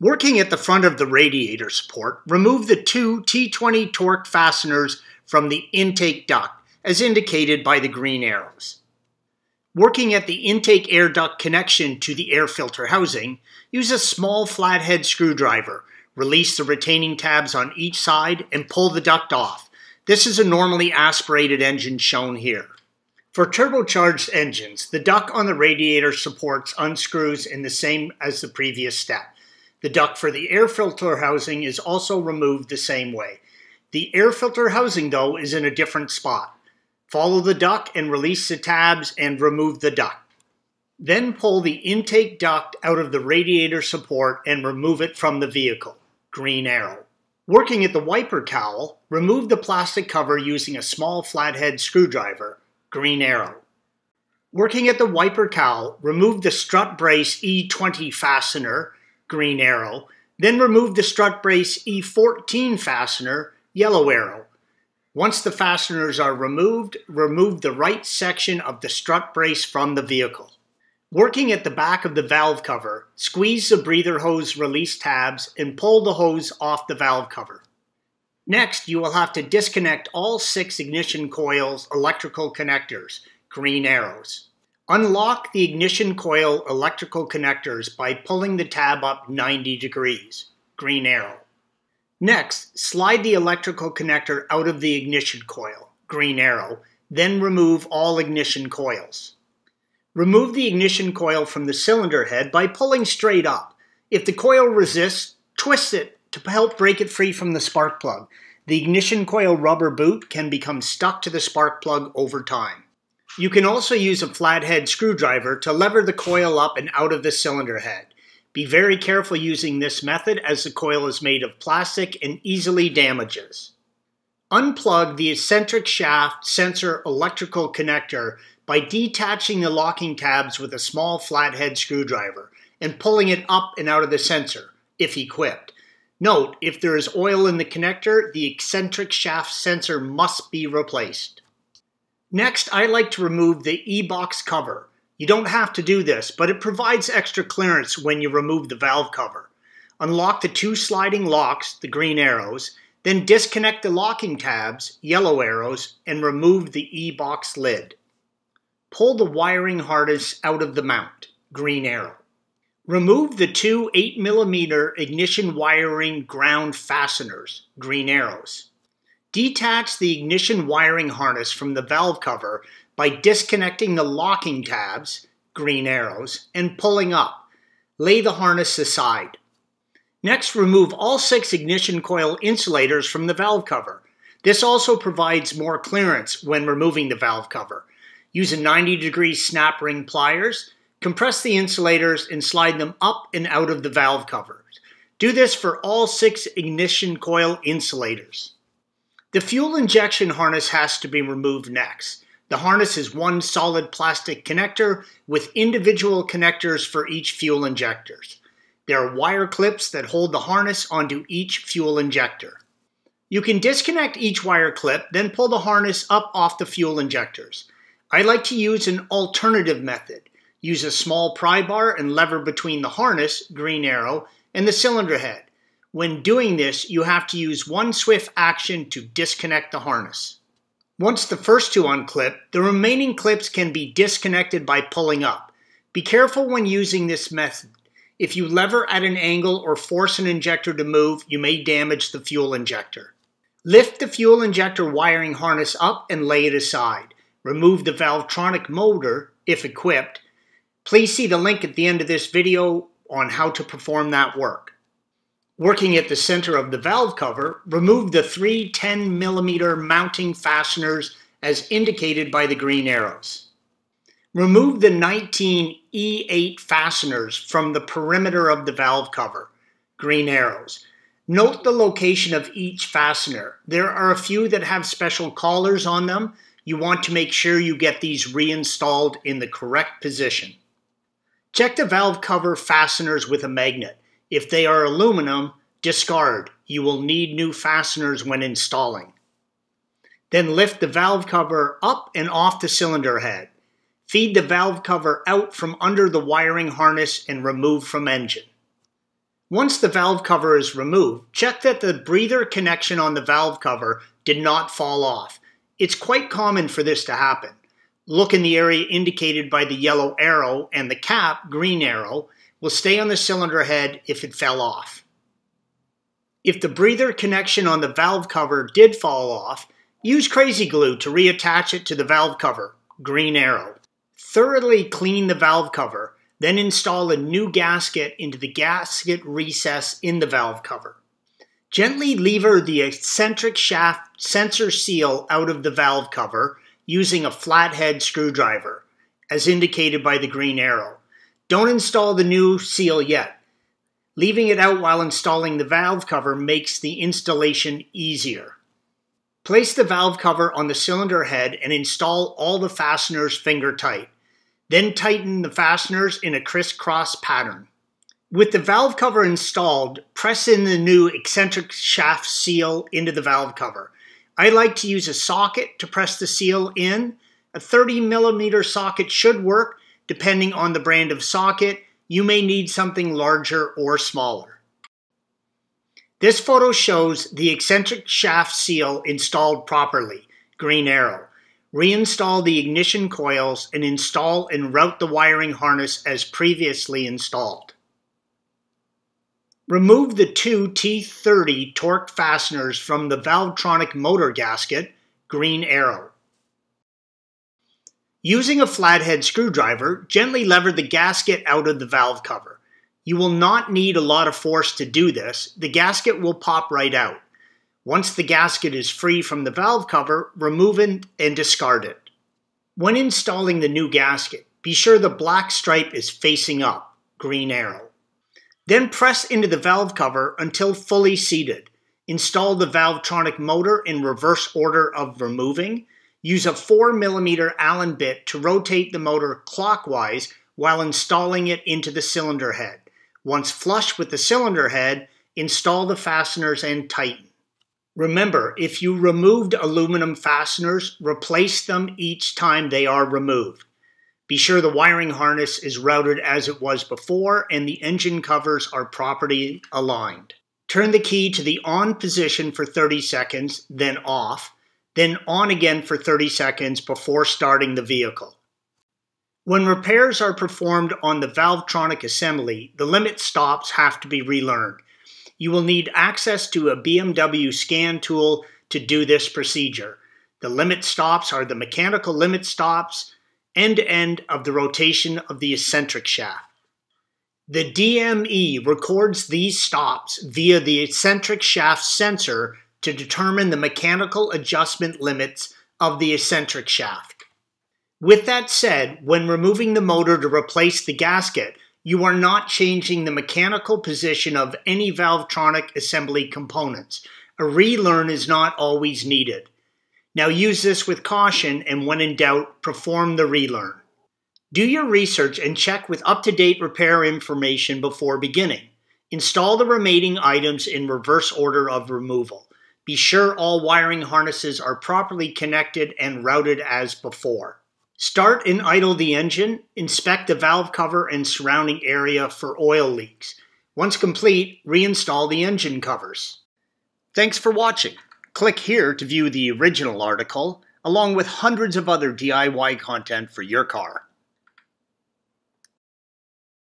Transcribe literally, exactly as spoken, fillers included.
Working at the front of the radiator support, remove the two T twenty torque fasteners from the intake duct, as indicated by the green arrows. Working at the intake air duct connection to the air filter housing, use a small flathead screwdriver. Release the retaining tabs on each side and pull the duct off. This is a normally aspirated engine shown here. For turbocharged engines, the duct on the radiator supports unscrews in the same as the previous step. The duct for the air filter housing is also removed the same way. The air filter housing, though, is in a different spot. Follow the duct and release the tabs and remove the duct. Then pull the intake duct out of the radiator support and remove it from the vehicle. Green arrow. Working at the wiper cowl, remove the plastic cover using a small flathead screwdriver. Green arrow. Working at the wiper cowl, remove the strut brace E twenty fastener. Green arrow. Then remove the strut brace E fourteen fastener. Yellow arrow. Once the fasteners are removed, remove the right section of the strut brace from the vehicle. Working at the back of the valve cover, squeeze the breather hose release tabs and pull the hose off the valve cover. Next, you will have to disconnect all six ignition coils' electrical connectors, green arrows. Unlock the ignition coil electrical connectors by pulling the tab up ninety degrees, green arrow. Next, slide the electrical connector out of the ignition coil, green arrow, then remove all ignition coils. Remove the ignition coil from the cylinder head by pulling straight up. If the coil resists, twist it to help break it free from the spark plug. The ignition coil rubber boot can become stuck to the spark plug over time. You can also use a flathead screwdriver to lever the coil up and out of the cylinder head. Be very careful using this method as the coil is made of plastic and easily damages. Unplug the eccentric shaft sensor electrical connector by detaching the locking tabs with a small flathead screwdriver and pulling it up and out of the sensor, if equipped. Note, if there is oil in the connector, the eccentric shaft sensor must be replaced. Next, I like to remove the e-box cover. You don't have to do this, but it provides extra clearance when you remove the valve cover. Unlock the two sliding locks, the green arrows, then disconnect the locking tabs, yellow arrows, and remove the e-box lid. Pull the wiring harness out of the mount, green arrow. Remove the two eight millimeter ignition wiring ground fasteners, green arrows. Detach the ignition wiring harness from the valve cover by disconnecting the locking tabs, green arrows, and pulling up. Lay the harness aside. Next, remove all six ignition coil insulators from the valve cover. This also provides more clearance when removing the valve cover. Use a ninety degree snap ring pliers, compress the insulators, and slide them up and out of the valve covers. Do this for all six ignition coil insulators. The fuel injection harness has to be removed next. The harness is one solid plastic connector with individual connectors for each fuel injector. There are wire clips that hold the harness onto each fuel injector. You can disconnect each wire clip, then pull the harness up off the fuel injectors. I like to use an alternative method. Use a small pry bar and lever between the harness, green arrow, and the cylinder head. When doing this, you have to use one swift action to disconnect the harness. Once the first two unclip, the remaining clips can be disconnected by pulling up. Be careful when using this method. If you lever at an angle or force an injector to move, you may damage the fuel injector. Lift the fuel injector wiring harness up and lay it aside. Remove the Valvetronic motor, if equipped. Please see the link at the end of this video on how to perform that work. Working at the center of the valve cover, remove the three ten millimeter mounting fasteners as indicated by the green arrows. Remove the nineteen E eight fasteners from the perimeter of the valve cover, green arrows. Note the location of each fastener. There are a few that have special collars on them. You want to make sure you get these reinstalled in the correct position. Check the valve cover fasteners with a magnet. If they are aluminum, discard. You will need new fasteners when installing. Then lift the valve cover up and off the cylinder head. Feed the valve cover out from under the wiring harness and remove from engine. Once the valve cover is removed, check that the breather connection on the valve cover did not fall off. It's quite common for this to happen. Look in the area indicated by the yellow arrow, and the cap, green arrow, will stay on the cylinder head if it fell off. If the breather connection on the valve cover did fall off, use crazy glue to reattach it to the valve cover, green arrow. Thoroughly clean the valve cover, then install a new gasket into the gasket recess in the valve cover. Gently lever the eccentric shaft sensor seal out of the valve cover using a flathead screwdriver, as indicated by the green arrow. Don't install the new seal yet. Leaving it out while installing the valve cover makes the installation easier. Place the valve cover on the cylinder head and install all the fasteners finger tight. Then tighten the fasteners in a crisscross pattern. With the valve cover installed, press in the new eccentric shaft seal into the valve cover. I like to use a socket to press the seal in. A thirty millimeter socket should work. Depending on the brand of socket, you may need something larger or smaller. This photo shows the eccentric shaft seal installed properly, green arrow. Reinstall the ignition coils and install and route the wiring harness as previously installed. Remove the two T thirty torque fasteners from the Valvetronic motor gasket, green arrow. Using a flathead screwdriver, gently lever the gasket out of the valve cover. You will not need a lot of force to do this. The gasket will pop right out. Once the gasket is free from the valve cover, remove it and discard it. When installing the new gasket, be sure the black stripe is facing up, green arrow. Then press into the valve cover until fully seated. Install the Valvetronic motor in reverse order of removing. Use a four millimeter Allen bit to rotate the motor clockwise while installing it into the cylinder head. Once flush with the cylinder head, install the fasteners and tighten. Remember, if you removed aluminum fasteners, replace them each time they are removed. Be sure the wiring harness is routed as it was before and the engine covers are properly aligned. Turn the key to the on position for thirty seconds, then off, then on again for thirty seconds before starting the vehicle. When repairs are performed on the Valvetronic assembly, the limit stops have to be relearned. You will need access to a B M W scan tool to do this procedure. The limit stops are the mechanical limit stops, end to end of the rotation of the eccentric shaft. The D M E records these stops via the eccentric shaft sensor to determine the mechanical adjustment limits of the eccentric shaft. With that said, when removing the motor to replace the gasket, you are not changing the mechanical position of any Valvetronic assembly components. A relearn is not always needed. Now use this with caution, and when in doubt, perform the relearn. Do your research and check with up-to-date repair information before beginning. Install the remaining items in reverse order of removal. Be sure all wiring harnesses are properly connected and routed as before. Start and idle the engine. Inspect the valve cover and surrounding area for oil leaks. Once complete, reinstall the engine covers. Thanks for watching. Click here to view the original article, along with hundreds of other D I Y content for your car.